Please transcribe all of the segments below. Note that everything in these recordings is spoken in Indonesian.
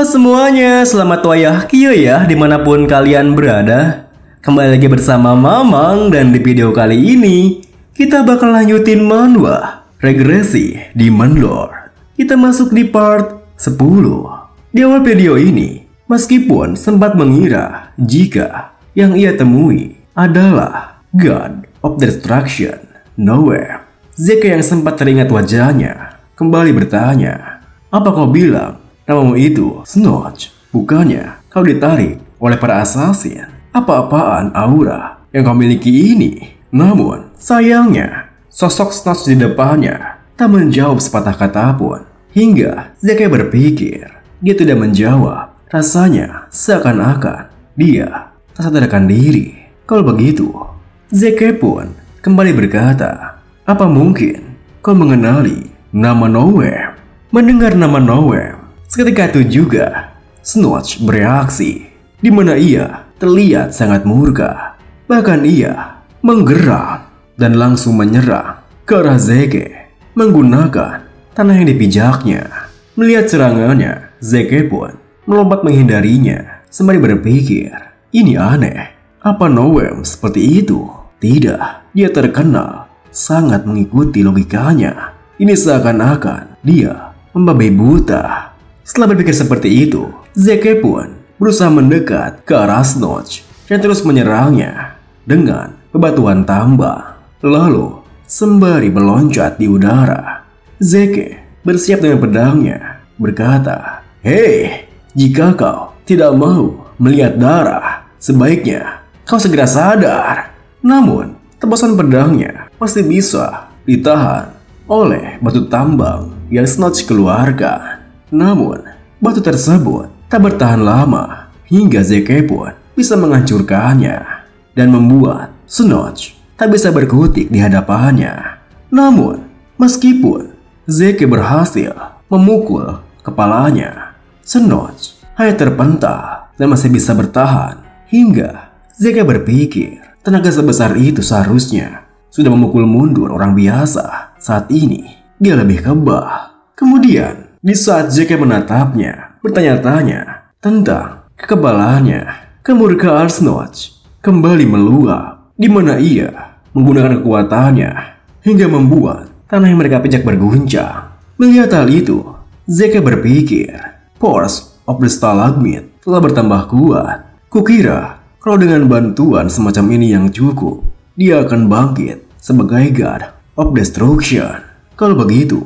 Halo semuanya, selamat wayah kio ya dimanapun kalian berada. Kembali lagi bersama Mamang, dan di video kali ini kita bakal lanjutin manwha Regresi Demon Lord. Kita masuk di part 10. Di awal video ini, meskipun sempat mengira jika yang ia temui adalah God of Destruction, Noem, Zeke yang sempat teringat wajahnya kembali bertanya, "Apa kau bilang namamu itu Snodge? Bukannya kau ditarik oleh para assassin? Apa-apaan aura yang kau miliki ini?" Namun sayangnya, sosok Snodge di depannya tak menjawab sepatah kata pun. Hingga Zeke berpikir dia tidak menjawab. Rasanya seakan-akan dia tak sadarkan diri. Kalau begitu, Zeke pun kembali berkata, "Apa mungkin kau mengenali nama Noem?" Mendengar nama Noem, seketika itu juga Snodge bereaksi, di mana ia terlihat sangat murka. Bahkan ia menggeram dan langsung menyerang ke arah Zeke menggunakan tanah yang dipijaknya. Melihat serangannya, Zeke pun melompat menghindarinya sembari berpikir, "Ini aneh. Apa Noem seperti itu?" Tidak, dia terkenal sangat mengikuti logikanya. Ini seakan-akan dia membabi buta. Setelah berpikir seperti itu, Zeke pun berusaha mendekat ke arah Snodge yang terus menyerangnya dengan bebatuan tambang. Lalu, sembari meloncat di udara, Zeke bersiap dengan pedangnya berkata, "Hei, jika kau tidak mau melihat darah, sebaiknya kau segera sadar." Namun, tebasan pedangnya pasti bisa ditahan oleh batu tambang yang Snodge keluarkan. Namun, batu tersebut tak bertahan lama hingga Zeke pun bisa menghancurkannya dan membuat Snodge tak bisa berkutik di hadapannya. Namun, meskipun Zeke berhasil memukul kepalanya, Snodge hanya terpental dan masih bisa bertahan. Hingga Zeke berpikir tenaga sebesar itu seharusnya sudah memukul mundur orang biasa. Saat ini dia lebih kebal. Kemudian, di saat Zeke menatapnya bertanya-tanya tentang kekebalannya, kemurkaan Snodge kembali meluap, di mana ia menggunakan kekuatannya hingga membuat tanah yang mereka pijak berguncang. Melihat hal itu, Zeke berpikir, "Force of the Stalagmite telah bertambah kuat. Kukira kalau dengan bantuan semacam ini yang cukup, dia akan bangkit sebagai God of Destruction. Kalau begitu,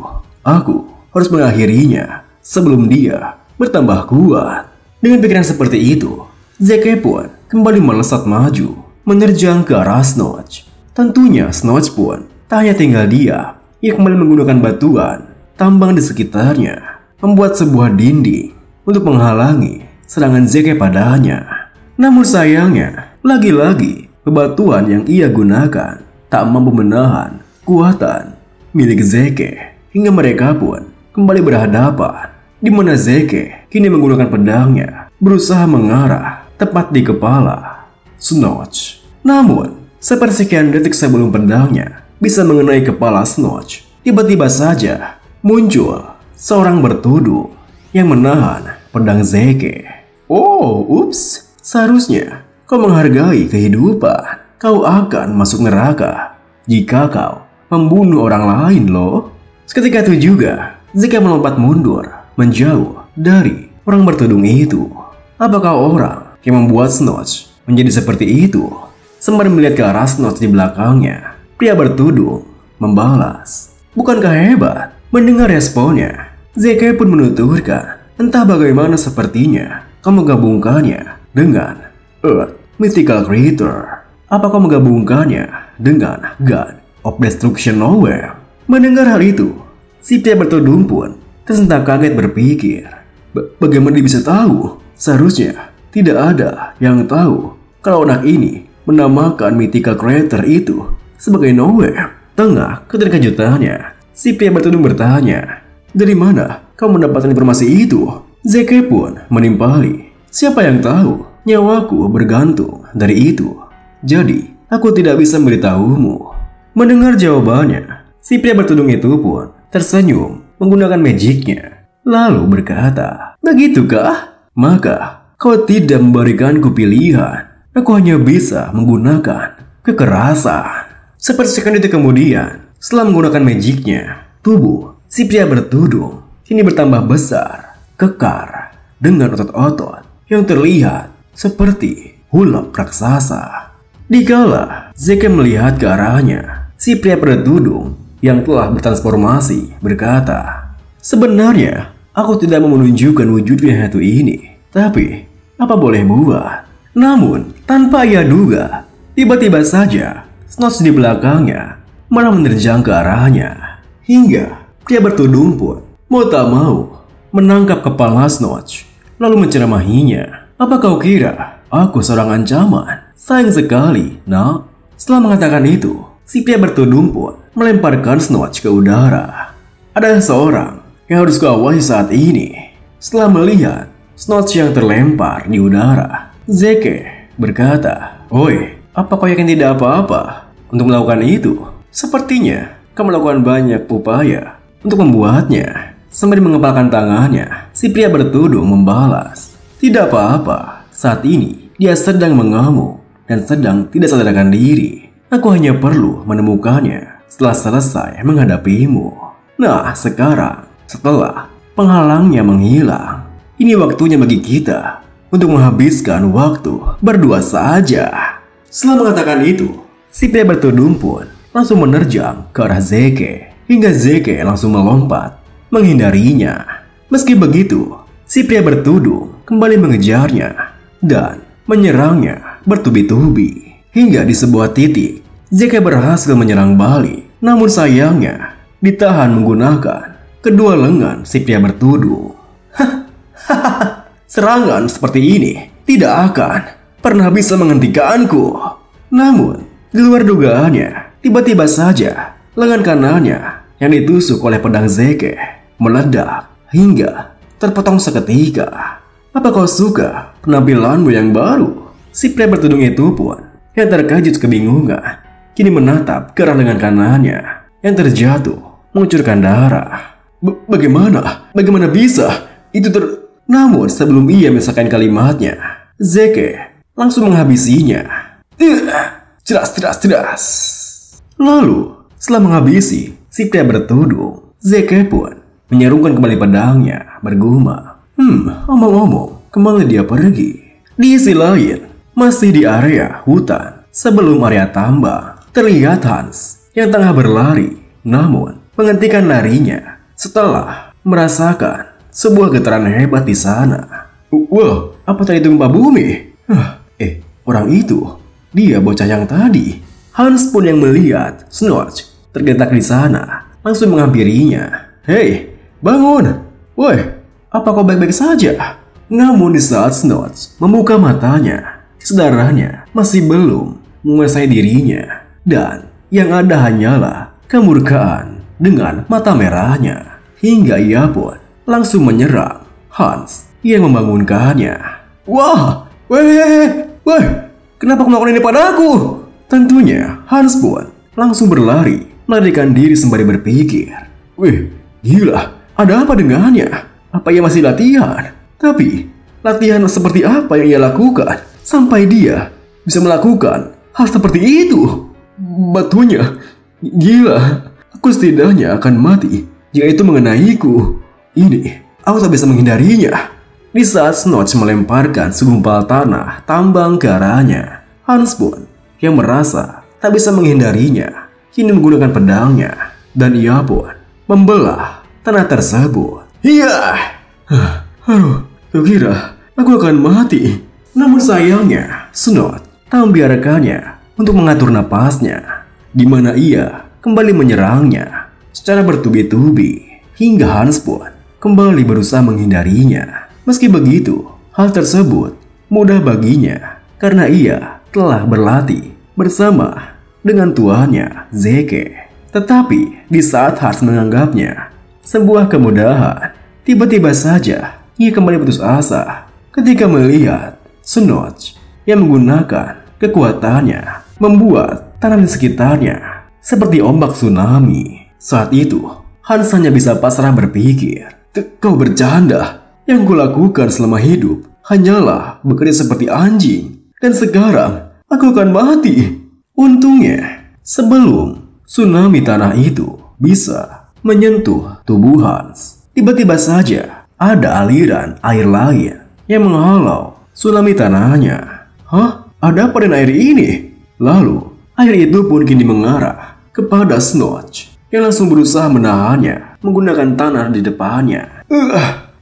aku harus mengakhirinya sebelum dia bertambah kuat." Dengan pikiran seperti itu, Zeke pun kembali melesat maju menerjang ke arah Snodge. Tentunya Snodge pun tak hanya tinggal dia. Ia kembali menggunakan batuan tambang di sekitarnya membuat sebuah dinding untuk menghalangi serangan Zeke padanya. Namun sayangnya, lagi-lagi bebatuan yang ia gunakan tak mampu menahan kekuatan milik Zeke. Hingga mereka pun kembali berhadapan, di mana Zeke kini menggunakan pedangnya berusaha mengarah tepat di kepala Snodge. Namun, sepersekian detik sebelum pedangnya bisa mengenai kepala Snodge, tiba-tiba saja muncul seorang bertudung yang menahan pedang Zeke. "Oh, ups, seharusnya kau menghargai kehidupan. Kau akan masuk neraka jika kau membunuh orang lain loh." Seketika itu juga, Zeke melompat mundur, menjauh dari orang bertudung itu. Apakah orang yang membuat Snodge menjadi seperti itu? Sembari melihat ke arah Snodge di belakangnya, pria bertudung membalas, "Bukankah hebat?" Mendengar responnya, Zeke pun menuturkan, "Entah bagaimana sepertinya kau menggabungkannya dengan Earth Mythical Creator. Apa kau menggabungkannya dengan God of Destruction Nowhere?" Mendengar hal itu, si pria bertudung pun tersentak kaget berpikir, "Bagaimana dia bisa tahu? Seharusnya tidak ada yang tahu kalau anak ini menamakan mythical creator itu sebagai Noem." Tengah keterkejutannya, si pria bertudung bertanya, "Dari mana kau mendapatkan informasi itu?" Zeke pun menimpali, "Siapa yang tahu? Nyawaku bergantung dari itu. Jadi, aku tidak bisa memberitahumu." Mendengar jawabannya, si pria bertudung itu pun tersenyum menggunakan magicnya, lalu berkata, Begitukah? Maka kau tidak memberikanku pilihan. Aku hanya bisa menggunakan kekerasan. Sepersekan itu kemudian, setelah menggunakan magicnya, tubuh si pria bertudung kini bertambah besar, kekar, dengan otot-otot yang terlihat seperti hulap raksasa. Dikala Zeke melihat ke arahnya, si pria bertudung yang telah bertransformasi berkata, "Sebenarnya aku tidak mau menunjukkan wujudku yang satu ini, tapi apa boleh buat." Namun tanpa ia duga, tiba-tiba saja Snodge di belakangnya malah menerjang ke arahnya, hingga pria bertudung pun mau tak mau menangkap kepala Snodge, lalu menceramahinya. "Apa kau kira aku seorang ancaman? Sayang sekali, nak." Setelah mengatakan itu, si pria bertudung pun melemparkan Snodge ke udara. Ada seorang yang harus kuawasi saat ini. Setelah melihat Snodge yang terlempar di udara, Zeke berkata, "Oi, apa kau yakin tidak apa-apa untuk melakukan itu? Sepertinya kau melakukan banyak upaya untuk membuatnya." Sambil mengepalkan tangannya, si pria bertudung membalas, "Tidak apa-apa, saat ini dia sedang mengamuk dan sedang tidak sadarkan diri. Aku hanya perlu menemukannya setelah selesai menghadapimu. Nah sekarang, setelah penghalangnya menghilang, ini waktunya bagi kita untuk menghabiskan waktu berdua saja." Setelah mengatakan itu, si pria bertudung pun langsung menerjang ke arah Zeke, hingga Zeke langsung melompat menghindarinya. Meski begitu, si pria bertudung kembali mengejarnya dan menyerangnya bertubi-tubi. Hingga di sebuah titik, Zeke berhasil menyerang balik. Namun sayangnya, ditahan menggunakan kedua lengan si pria bertudung. Serangan seperti ini tidak akan pernah bisa menghentikanku. Namun, di luar dugaannya, tiba-tiba saja lengan kanannya yang ditusuk oleh pedang Zeke meledak hingga terpotong seketika. "Apa kau suka penampilanmu yang baru?" Si pria bertudung itu pun yang terkejut kebingungan kini menatap ke arah lengan kanannya yang terjatuh mengucurkan darah. Bagaimana bisa itu Namun sebelum ia misalkan kalimatnya, Zeke langsung menghabisinya. Jelas. Lalu setelah menghabisi si pria bertudung, Zeke pun menyerungkan kembali pedangnya, bergumam, omong-omong, kemana dia pergi?" Di sisi lain, masih di area hutan, sebelum area tambang, terlihat Hans yang tengah berlari, namun menghentikan larinya setelah merasakan sebuah getaran hebat di sana. "Wah, apa tadi itu gempa bumi? Orang itu, dia bocah yang tadi." Hans pun yang melihat Snodge tergeletak di sana, langsung menghampirinya. "Hei, bangun! Woi, apa kau baik-baik saja?" Namun di saat Snodge membuka matanya, saudaranya masih belum menguasai dirinya, dan yang ada hanyalah kemurkaan dengan mata merahnya. Hingga ia pun langsung menyerang Hans yang membangunkannya. "Wah, woi, kenapa kau melakukan ini padaku?" Tentunya Hans pun langsung berlari, melarikan diri sembari berpikir, "Wih, gila, ada apa dengannya? Apa ia masih latihan? Tapi, latihan seperti apa yang ia lakukan sampai dia bisa melakukan hal seperti itu? Batunya, gila, aku setidaknya akan mati jika itu mengenaiku. Ini, aku tak bisa menghindarinya." Di saat Snodge melemparkan segumpal tanah tambang ke arahnya, Hans pun yang merasa tak bisa menghindarinya kini menggunakan pedangnya, dan ia pun membelah tanah tersebut. "Iya, aduh, kira aku akan mati." Namun sayangnya, Snodge tak membiarkannya untuk mengatur napasnya, di mana ia kembali menyerangnya secara bertubi-tubi, hingga Hans pun kembali berusaha menghindarinya. Meski begitu, hal tersebut mudah baginya karena ia telah berlatih bersama dengan tuannya, Zeke. Tetapi di saat Hans menganggapnya sebuah kemudahan, tiba-tiba saja ia kembali putus asa ketika melihat Snodge yang menggunakan kekuatannya membuat tanah di sekitarnya seperti ombak tsunami. Saat itu Hans hanya bisa pasrah berpikir, "Kau bercanda, Yang kulakukan selama hidup hanyalah bekerja seperti anjing, dan sekarang aku akan mati. Untungnya, sebelum tsunami tanah itu bisa menyentuh tubuh Hans, tiba-tiba saja ada aliran air lain yang menghalau tsunami tanahnya. Hah? Ada apa dengan air ini? Lalu, air itu pun kini mengarah kepada Snodge yang langsung berusaha menahannya menggunakan tanah di depannya.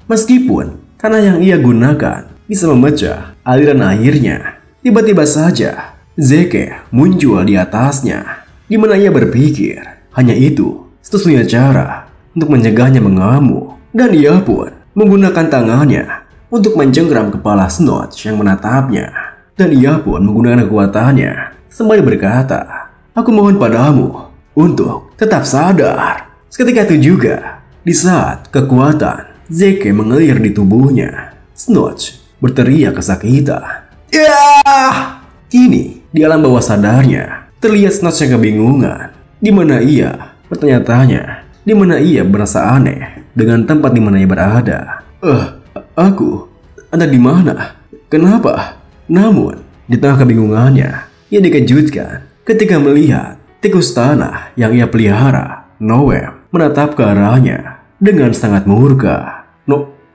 Meskipun tanah yang ia gunakan bisa memecah aliran airnya, tiba-tiba saja Zeke muncul di atasnya, di mana ia berpikir hanya itu satu-satunya cara untuk mencegahnya mengamuk, dan ia pun menggunakan tangannya untuk mencengkram kepala Snodge yang menatapnya, dan ia pun menggunakan kekuatannya sembari berkata, "Aku mohon padamu untuk tetap sadar." Seketika itu juga, di saat kekuatan Zeke mengalir di tubuhnya, Snodge berteriak kesakitan. Kini di alam bawah sadarnya terlihat Snodge yang kebingungan, di mana ia bertanya-tanya, di mana ia merasa aneh dengan tempat di mana ia berada. Aku ada di mana? Kenapa?" Namun di tengah kebingungannya, ia dikejutkan ketika melihat tikus tanah yang ia pelihara, Noem, menatap ke arahnya dengan sangat murka.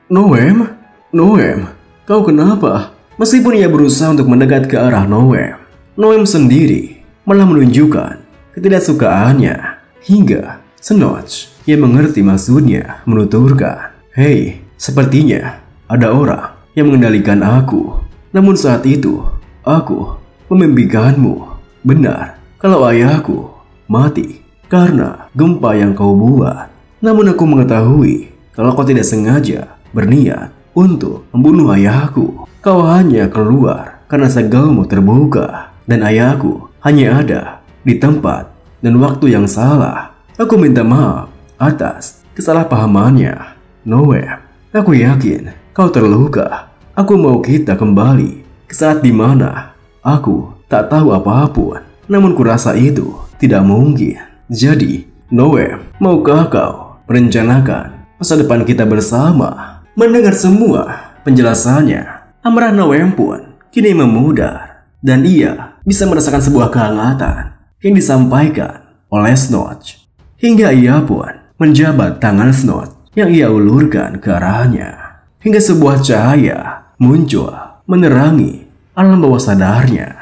Noem, kau kenapa?" Meskipun ia berusaha untuk mendekat ke arah Noem, Noem sendiri malah menunjukkan ketidaksukaannya, hingga Snodge yang mengerti maksudnya menuturkan, "Hei, sepertinya ada orang yang mengendalikan aku. Namun saat itu, aku memimpikanmu. Benar, kalau ayahku mati karena gempa yang kau buat. Namun aku mengetahui kalau kau tidak sengaja berniat untuk membunuh ayahku. Kau hanya keluar karena segalmu terbuka, dan ayahku hanya ada di tempat dan waktu yang salah. Aku minta maaf atas kesalahpahamannya, Noem. Aku yakin kau terluka. Aku mau kita kembali ke saat dimana aku tak tahu apapun, namun kurasa itu tidak mungkin. Jadi, Noem, maukah kau merencanakan masa depan kita bersama?" Mendengar semua penjelasannya, amarah Noem pun kini memudar, dan ia bisa merasakan sebuah kehangatan yang disampaikan oleh Snodge, hingga ia pun menjabat tangan Snodge yang ia ulurkan ke arahnya, hingga sebuah cahaya muncul menerangi alam bawah sadarnya.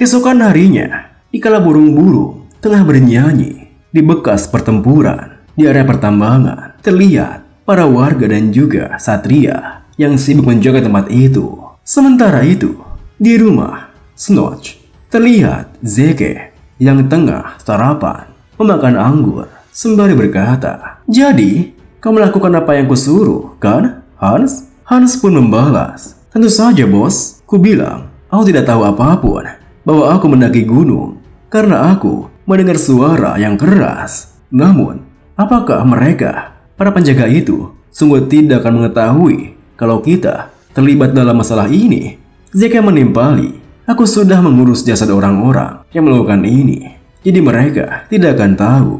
Keesokan harinya, dikala burung-burung tengah bernyanyi di bekas pertempuran di area pertambangan, terlihat para warga dan juga satria yang sibuk menjaga tempat itu. Sementara itu, di rumah Snodge terlihat Zeke yang tengah sarapan memakan anggur sembari berkata, "Jadi, kau melakukan apa yang kusuruh, kan, Hans?" Hans pun membalas, "Tentu saja, bos. Ku bilang, aku tidak tahu apapun bahwa aku mendaki gunung karena aku mendengar suara yang keras. Namun, apakah mereka, para penjaga itu, sungguh tidak akan mengetahui kalau kita terlibat dalam masalah ini?" Zeke menimpali, "Aku sudah mengurus jasad orang-orang yang melakukan ini. Jadi mereka tidak akan tahu.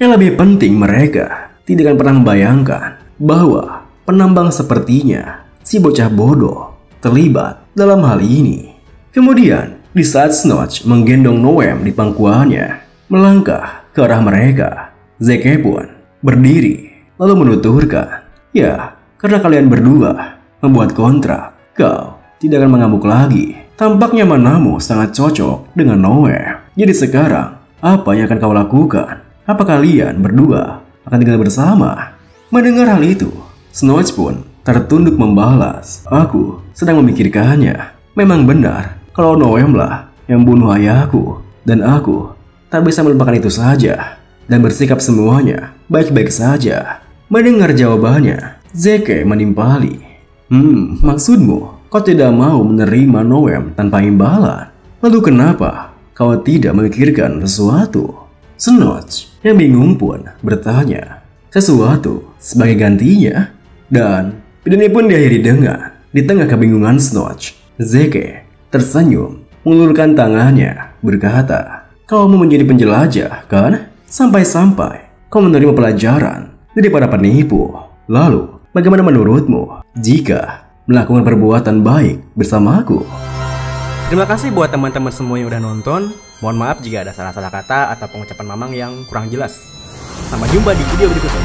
Yang lebih penting, mereka tidak akan pernah membayangkan bahwa penambang sepertinya si bocah bodoh terlibat dalam hal ini." Kemudian, di saat Snodge menggendong Noem di pangkuannya melangkah ke arah mereka, Zeke pun berdiri lalu menuturkan, "Ya, karena kalian berdua membuat kontrak, kau tidak akan mengamuk lagi. Tampaknya manamu sangat cocok dengan Noem. Jadi sekarang, apa yang akan kau lakukan? Apa kalian berdua akan tinggal bersama?" Mendengar hal itu, Snodge pun tertunduk membalas, "Aku sedang memikirkannya. Memang benar kalau Noemlah yang bunuh ayahku, dan aku tak bisa melupakan itu saja dan bersikap semuanya baik-baik saja." Mendengar jawabannya, Zeke menimpali, "Maksudmu kau tidak mau menerima Noem tanpa imbalan? Lalu kenapa kau tidak memikirkan sesuatu?" Snodge yang bingung pun bertanya, "Sesuatu sebagai gantinya?" Dan pidato pun diakhiri dengan, di tengah kebingungan Snodge, Zeke tersenyum mengulurkan tangannya berkata, "Kau mau menjadi penjelajah, kan? Sampai-sampai kau menerima pelajaran dari para penipu." Lalu Bagaimana menurutmu jika melakukan perbuatan baik bersama aku? Terima kasih buat teman-teman semua yang udah nonton. Mohon maaf jika ada salah-salah kata atau pengucapan Mamang yang kurang jelas. Sampai jumpa di video berikutnya.